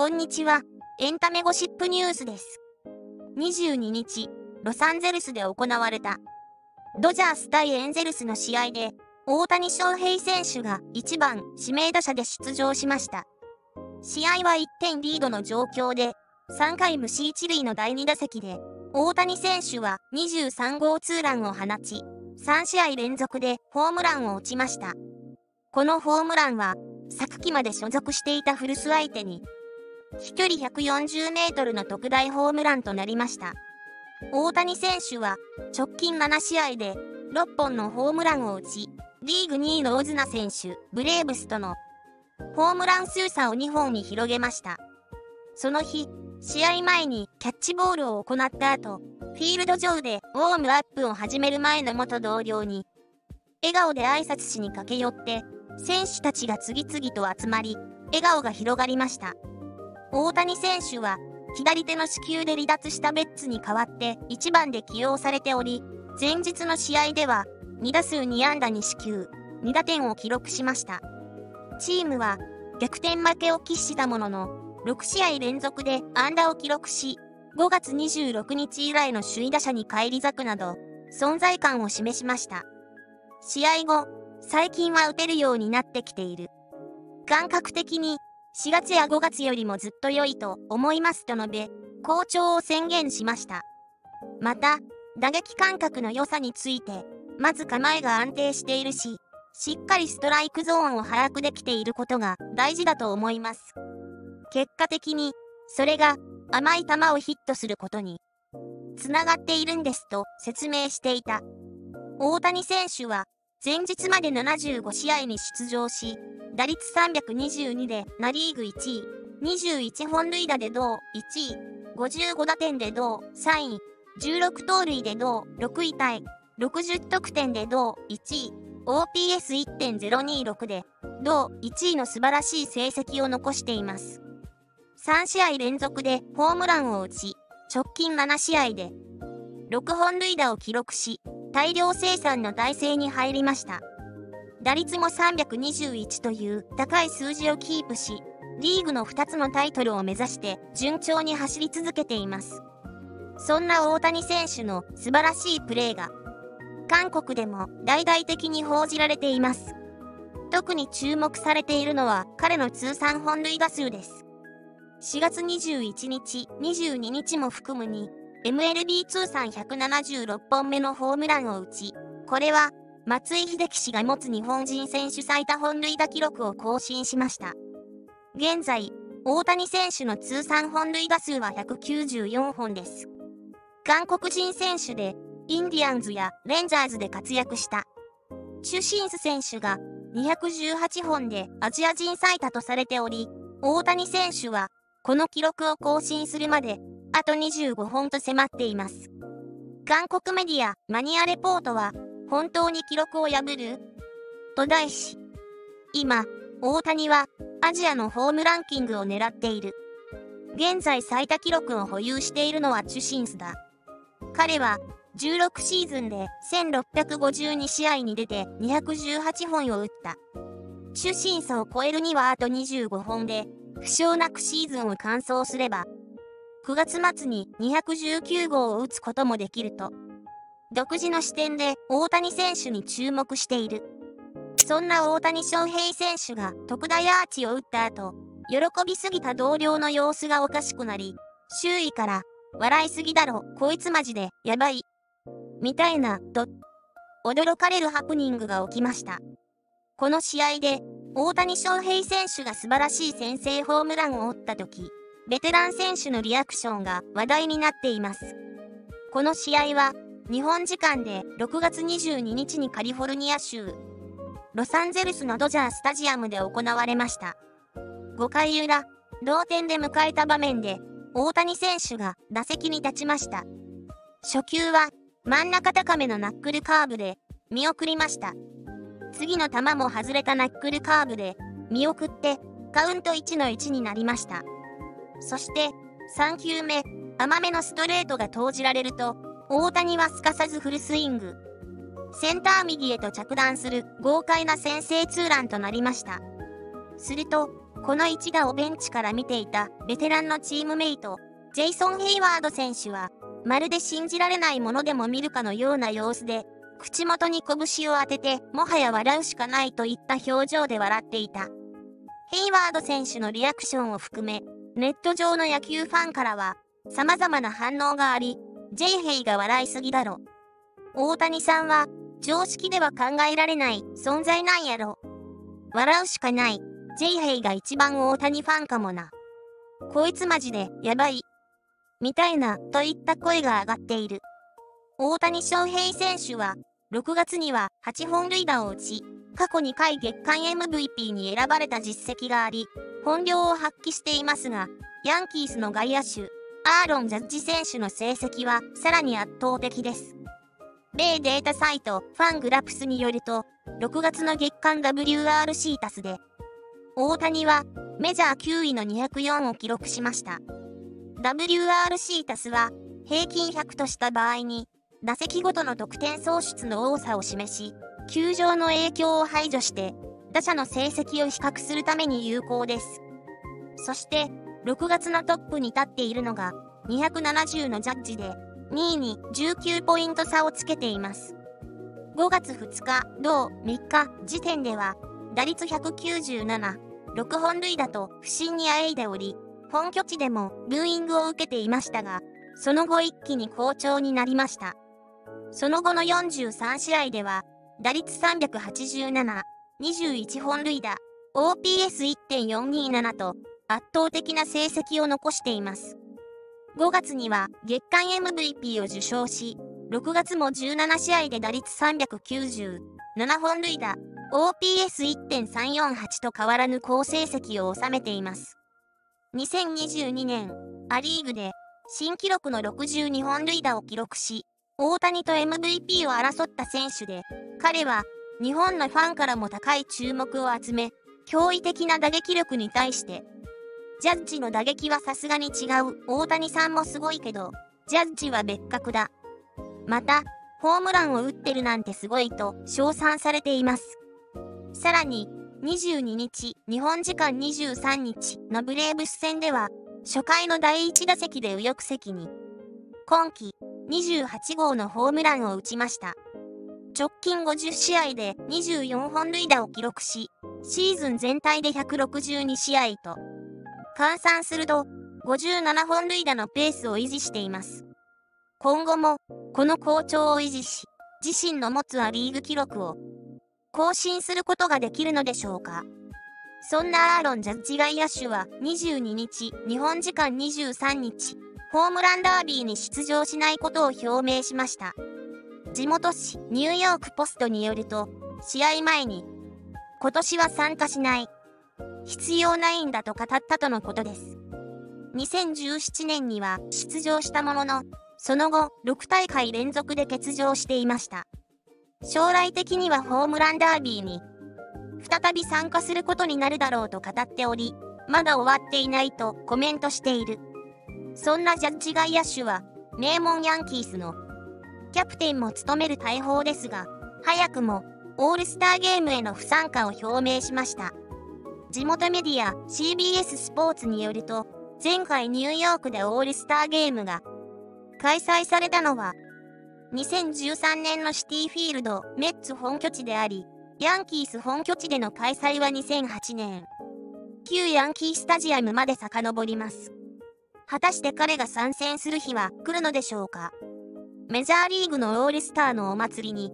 こんにちは、エンタメゴシップニュースです。22日、ロサンゼルスで行われた、ドジャース対エンゼルスの試合で、大谷翔平選手が1番指名打者で出場しました。試合は1点リードの状況で、3回無四一塁の第2打席で、大谷選手は23号ツーランを放ち、3試合連続でホームランを打ちました。このホームランは、昨季まで所属していた古巣相手に、飛距離140メートルの特大ホームランとなりました。大谷選手は直近7試合で6本のホームランを打ち、リーグ2位のオズナ選手、ブレーブスとのホームラン数差を2本に広げました。その日、試合前にキャッチボールを行った後、フィールド上でウォームアップを始める前の元同僚に、笑顔で挨拶しに駆け寄って、選手たちが次々と集まり、笑顔が広がりました。大谷選手は、左手の支給で離脱したベッツに代わって1番で起用されており、前日の試合では、2打数2安打2四球、2打点を記録しました。チームは、逆転負けを喫したものの、6試合連続で安打を記録し、5月26日以来の首位打者に返り咲くなど、存在感を示しました。試合後、最近は打てるようになってきている。感覚的に、4月や5月よりもずっと良いと思いますと述べ、好調を宣言しました。また、打撃感覚の良さについて、まず構えが安定しているし、しっかりストライクゾーンを把握できていることが大事だと思います。結果的に、それが甘い球をヒットすることにつながっているんですと説明していた。大谷選手は、前日まで75試合に出場し、打率322でナ・リーグ1位、21本塁打で同1位、55打点で同3位、16盗塁で同6位タイ、60得点で同1位、OPS1.026 で同1位の素晴らしい成績を残しています。3試合連続でホームランを打ち、直近7試合で6本塁打を記録し、大量生産の体制に入りました。打率も321という高い数字をキープし、リーグの2つのタイトルを目指して順調に走り続けています。そんな大谷選手の素晴らしいプレーが、韓国でも大々的に報じられています。特に注目されているのは彼の通算本塁打数です。4月21日、22日も含むに、MLB 通算176本目のホームランを打ち、これは、松井秀喜氏が持つ日本人選手最多本塁打記録を更新しました。現在、大谷選手の通算本塁打数は194本です。韓国人選手で、インディアンズやレンジャーズで活躍した、チュ・シンス選手が218本でアジア人最多とされており、大谷選手は、この記録を更新するまで、あと25本と迫っています。韓国メディアマニアレポートは、本当に記録を破ると題し、今、大谷はアジアのホームランキングを狙っている。現在最多記録を保有しているのはチュシンスだ。彼は16シーズンで1652試合に出て218本を打った。チュシンスを超えるにはあと25本で、不詳なくシーズンを完走すれば、9月末に219号を打つこともできると、独自の視点で大谷選手に注目している。そんな大谷翔平選手が特大アーチを打った後、喜びすぎた同僚の様子がおかしくなり、周囲から、笑いすぎだろ、こいつマジで、やばい。みたいな、と、驚かれるハプニングが起きました。この試合で、大谷翔平選手が素晴らしい先制ホームランを打った時、ベテラン選手のリアクションが話題になっています。この試合は日本時間で6月22日にカリフォルニア州ロサンゼルスのドジャースタジアムで行われました。5回裏、同点で迎えた場面で大谷選手が打席に立ちました。初球は真ん中高めのナックルカーブで見送りました。次の球も外れたナックルカーブで見送ってカウント 1-1 になりました。そして、3球目、甘めのストレートが投じられると、大谷はすかさずフルスイング。センター右へと着弾する豪快な先制ツーランとなりました。すると、この一打をベンチから見ていたベテランのチームメイト、ジェイソン・ヘイワード選手は、まるで信じられないものでも見るかのような様子で、口元に拳を当てて、もはや笑うしかないといった表情で笑っていた。ヘイワード選手のリアクションを含め、ネット上の野球ファンからは、様々な反応があり、ジェイヘイが笑いすぎだろ。大谷さんは、常識では考えられない存在なんやろ。笑うしかない。ジェイヘイが一番大谷ファンかもな。こいつマジでやばい。みたいな、といった声が上がっている。大谷翔平選手は、6月には8本塁打を打ち、過去2回月間 MVP に選ばれた実績があり、本領を発揮していますが、ヤンキースの外野手、アーロン・ジャッジ選手の成績はさらに圧倒的です。米データサイト、ファングラプスによると、6月の月間 WRC タスで、大谷はメジャー9位の204を記録しました。WRC タスは平均100とした場合に、打席ごとの得点創出の多さを示し、球場の影響を排除して、打者の成績を比較するために有効です。そして、6月のトップに立っているのが、270のジャッジで、2位に19ポイント差をつけています。5月2日、同3日時点では、打率197、6本塁打と不振にあえいでおり、本拠地でもブーイングを受けていましたが、その後一気に好調になりました。その後の43試合では、打率387、21本塁打、OPS1.427 と圧倒的な成績を残しています。5月には月間 MVP を受賞し、6月も17試合で打率390、7本塁打、OPS1.348 と変わらぬ好成績を収めています。2022年、ア・リーグで新記録の62本塁打を記録し、大谷と MVP を争った選手で、彼は日本のファンからも高い注目を集め、驚異的な打撃力に対して、ジャッジの打撃はさすがに違う、大谷さんもすごいけど、ジャッジは別格だ。また、ホームランを打ってるなんてすごいと称賛されています。さらに、22日、日本時間23日のブレーブス戦では、初回の第1打席で右翼席に、今季28号のホームランを打ちました。直近50試合で24本塁打を記録し、シーズン全体で162試合と、換算すると57本塁打のペースを維持しています。今後も、この好調を維持し、自身の持つア・リーグ記録を、更新することができるのでしょうか。そんなアーロン・ジャッジ外野手は22日、日本時間23日、ホームランダービーに出場しないことを表明しました。地元紙ニューヨークポストによると、試合前に、今年は参加しない。必要ないんだと語ったとのことです。2017年には出場したものの、その後、6大会連続で欠場していました。将来的にはホームランダービーに再び参加することになるだろうと語っており、まだ終わっていないとコメントしている。そんなジャッジ外野手は名門ヤンキースのキャプテンも務める大砲ですが、早くもオールスターゲームへの不参加を表明しました。地元メディア CBS スポーツによると、前回ニューヨークでオールスターゲームが開催されたのは、2013年のシティフィールド、メッツ本拠地であり、ヤンキース本拠地での開催は2008年、旧ヤンキースタジアムまで遡ります。果たして彼が参戦する日は来るのでしょうか。メジャーリーグのオールスターのお祭りに、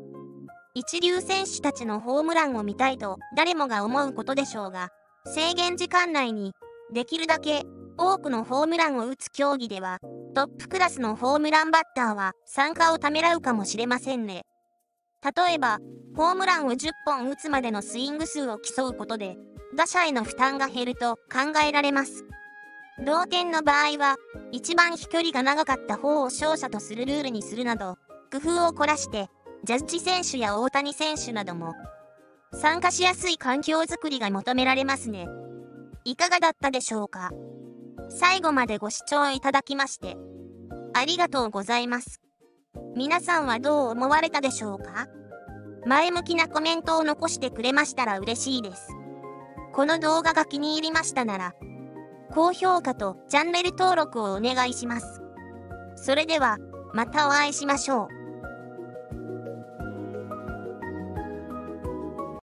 一流選手たちのホームランを見たいと誰もが思うことでしょうが、制限時間内に、できるだけ多くのホームランを打つ競技では、トップクラスのホームランバッターは参加をためらうかもしれませんね。例えば、ホームランを10本打つまでのスイング数を競うことで、打者への負担が減ると考えられます。同点の場合は、一番飛距離が長かった方を勝者とするルールにするなど、工夫を凝らして、ジャッジ選手や大谷選手なども、参加しやすい環境づくりが求められますね。いかがだったでしょうか。最後までご視聴いただきまして、ありがとうございます。皆さんはどう思われたでしょうか？前向きなコメントを残してくれましたら嬉しいです。この動画が気に入りましたなら、高評価とチャンネル登録をお願いします。それでは、またお会いしましょう。